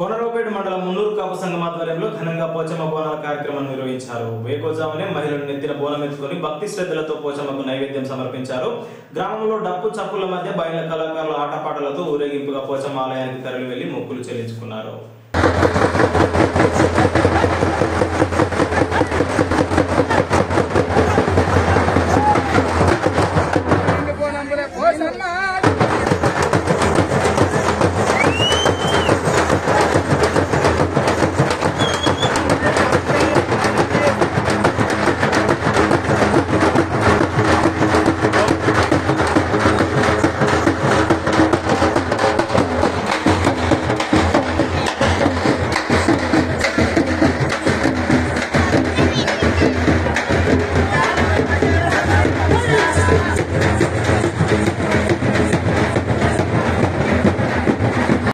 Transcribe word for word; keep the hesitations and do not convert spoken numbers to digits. కోనారావుపేట మండలం మున్నూరు కాపు సంఘం ఆధ్వర్యంలో ఘనంగా పోచమ్మ బోనాల కార్యక్రమాన్ని నిర్వహించారు. వేకోజామునే మహిళలు నెత్తిన బోనం ఎత్తుకొని భక్తి శ్రద్ధలతో పోచమ్మకు నైవేద్యం సమర్పించారు. గ్రామంలో డప్పు చప్పుల మధ్య బయట కళాకారుల ఆటపాటలతో ఊరేగింపుగా పోచమ్మ ఆలయానికి తరలి వెళ్లి మొక్కులు చెల్లించుకున్నారు.